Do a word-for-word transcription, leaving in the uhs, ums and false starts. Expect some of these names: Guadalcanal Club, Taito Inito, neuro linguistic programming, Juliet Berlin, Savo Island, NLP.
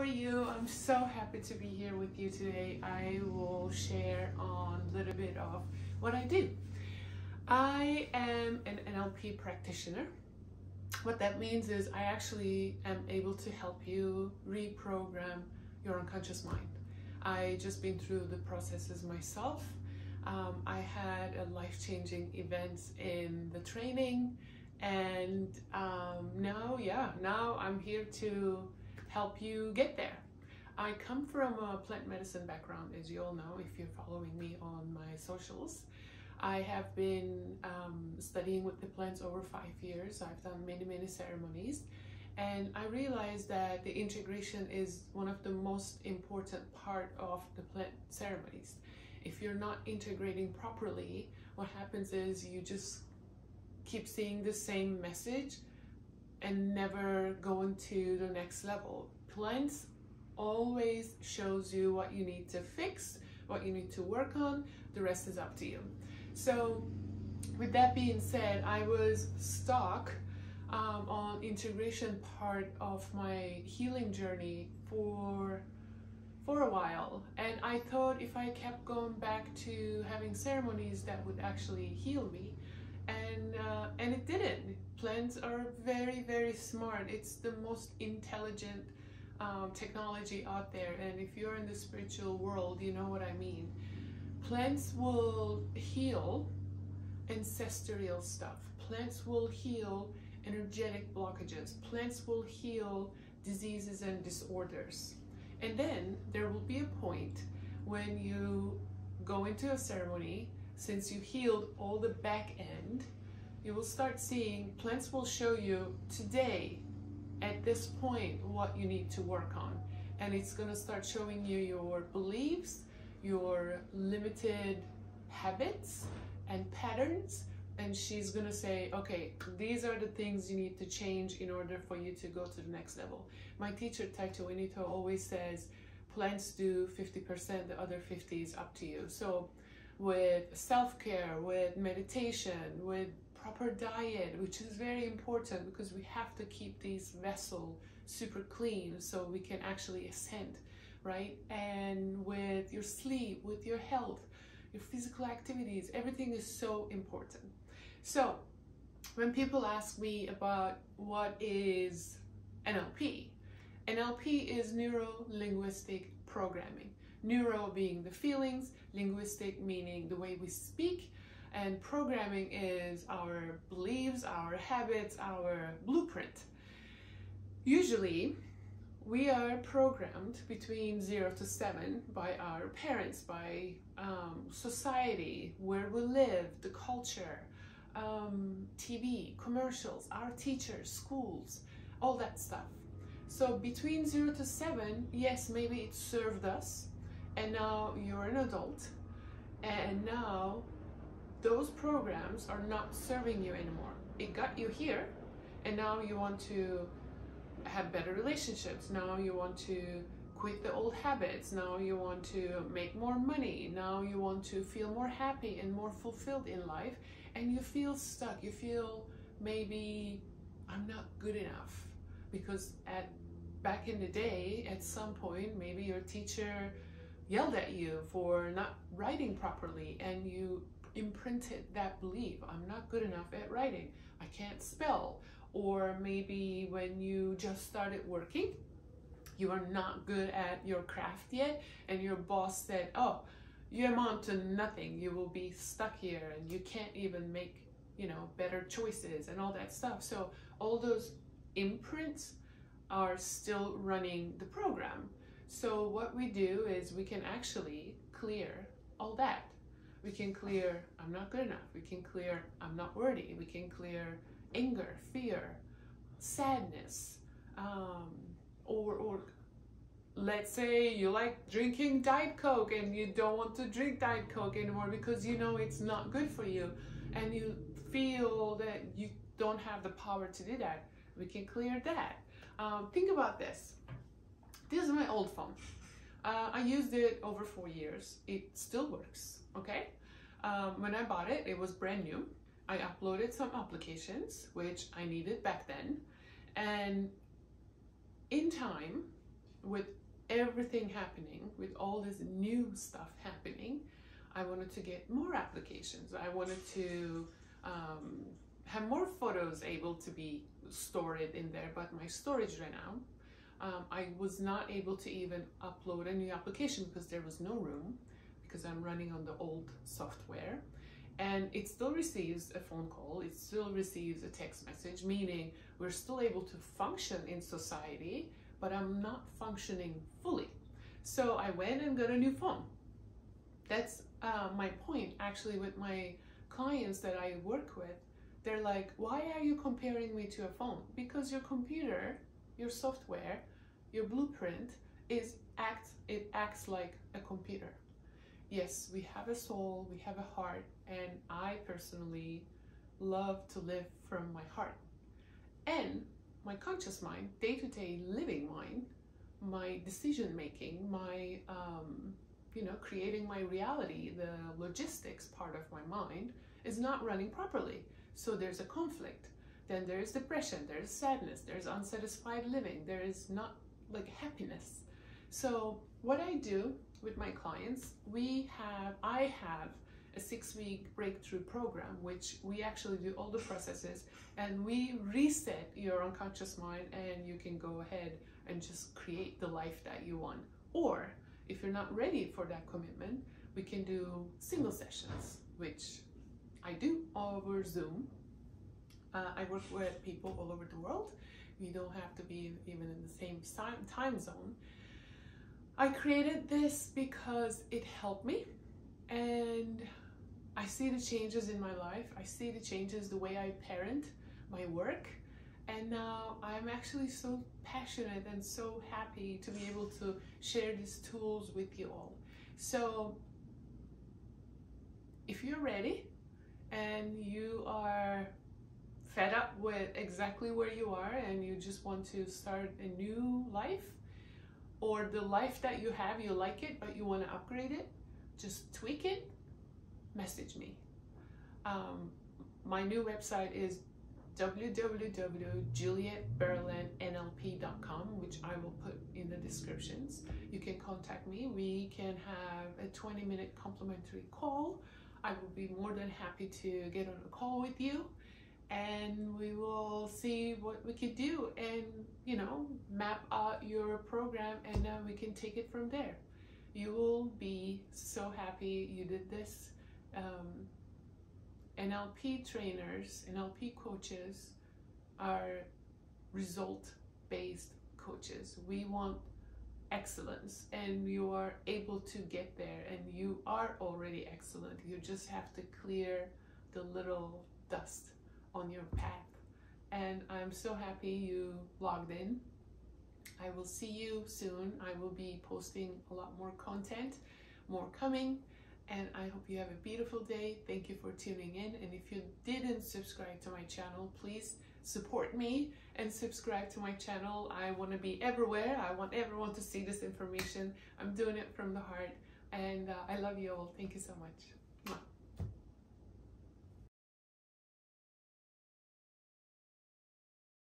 are you? I'm so happy to be here with you today. I will share on a little bit of what I do. I am an N L P practitioner. What that means is I actually am able to help you reprogram your unconscious mind. I just been through the processes myself. Um, I had a life-changing events in the training, and um, now, yeah, now I'm here to help you get there. I come from a plant medicine background, as you all know, if you're following me on my socials. I have been um, studying with the plants over five years. I've done many, many ceremonies, and I realized that the integration is one of the most important part of the plant ceremonies. If you're not integrating properly, what happens is you just keep seeing the same message and never going to the next level. Plants always shows you what you need to fix, what you need to work on. The rest is up to you. So with that being said, I was stuck um, on integration part of my healing journey for for a while, and I thought if I kept going back to having ceremonies, that would actually heal me, and uh, and it didn't. Plants are very, very smart. It's the most intelligent um, technology out there, and if you're in the spiritual world, you know what I mean. Plants will heal ancestral stuff. Plants will heal energetic blockages. Plants will heal diseases and disorders. And then there will be a point when you go into a ceremony, since you healed all the back end, you will start seeing plants will show you today at this point what you need to work on. And it's going to start showing you your beliefs, your limited habits and patterns, and she's gonna say, okay, these are the things you need to change in order for you to go to the next level. My teacher Taito Inito always says plants do fifty percent, the other fifty is up to you. So with self-care, with meditation, with proper diet, which is very important because we have to keep these vessels super clean so we can actually ascend, right? And with your sleep, with your health, your physical activities, everything is so important. So when people ask me about what is N L P, N L P is neuro-linguistic programming. Neuro being the feelings, linguistic meaning the way we speak, and programming is our beliefs, our habits, our blueprint. Usually, we are programmed between zero to seven by our parents, by um, society, where we live, the culture, um, T V, commercials, our teachers, schools, all that stuff. So between zero to seven, yes, maybe it served us, and now you're an adult, and now those programs are not serving you anymore. It got you here, and now you want to have better relationships. Now you want to quit the old habits. Now you want to make more money. Now you want to feel more happy and more fulfilled in life, and you feel stuck. You feel maybe I'm not good enough, because at back in the day, at some point, maybe your teacher yelled at you for not writing properly, and you imprinted that belief. I'm not good enough at writing. I can't spell. Or maybe when you just started working, you are not good at your craft yet, and your boss said, oh, you amount to nothing, you will be stuck here, and you can't even make, you know, better choices and all that stuff. So all those imprints are still running the program. So what we do is we can actually clear all that. We can clear I'm not good enough, we can clear I'm not worthy, we can clear anger, fear, sadness, um, or, or let's say you like drinking Diet Coke and you don't want to drink Diet Coke anymore because you know it's not good for you, and you feel that you don't have the power to do that. We can clear that. Um, think about this. This is my old phone. Uh, I used it over four years. It still works, okay? Um, when I bought it, it was brand new. I uploaded some applications, which I needed back then, and in time, with everything happening, with all this new stuff happening, I wanted to get more applications. I wanted to um, have more photos able to be stored in there, but my storage ran out. Um, I was not able to even upload a new application because there was no room, because I'm running on the old software. And it still receives a phone call, it still receives a text message, meaning we're still able to function in society, but I'm not functioning fully. So I went and got a new phone. That's uh, my point actually with my clients that I work with. They're like, why are you comparing me to a phone? Because your computer, your software, your blueprint is act, it acts like a computer. Yes, we have a soul, we have a heart, and I personally love to live from my heart. And my conscious mind, day-to-day living mind, my decision-making, my, um, you know, creating my reality, the logistics part of my mind is not running properly. So there's a conflict, then there is depression, there is sadness, there's unsatisfied living, there is not like happiness. So what I do with my clients, we have, I have a six-week breakthrough program, which we actually do all the processes, and we reset your unconscious mind, and you can go ahead and just create the life that you want. Or if you're not ready for that commitment, we can do single sessions, which I do over Zoom. Uh, I work with people all over the world. We don't have to be even in the same time zone. I created this because it helped me, and I see the changes in my life. I see the changes, the way I parent, my work, and now I'm actually so passionate and so happy to be able to share these tools with you all. So if you're ready and you are fed up with exactly where you are and you just want to start a new life, or the life that you have, you like it, but you want to upgrade it, just tweak it, message me. Um, my new website is w w w dot juliet berlin n l p dot com, which I will put in the descriptions. You can contact me. We can have a twenty minute complimentary call. I will be more than happy to get on a call with you, and we will see what we can do, and you know, map out your program, and then we can take it from there. You will be so happy you did this. um, N L P trainers, N L P coaches are result-based coaches. We want excellence, and you are able to get there, and you are already excellent. You just have to clear the little dust on your path. And I'm so happy you logged in. I will see you soon. I will be posting a lot more content, more coming, and I hope you have a beautiful day. Thank you for tuning in, and if you didn't subscribe to my channel, please support me and subscribe to my channel. I want to be everywhere. I want everyone to see this information. I'm doing it from the heart, and uh, I love you all. Thank you so much.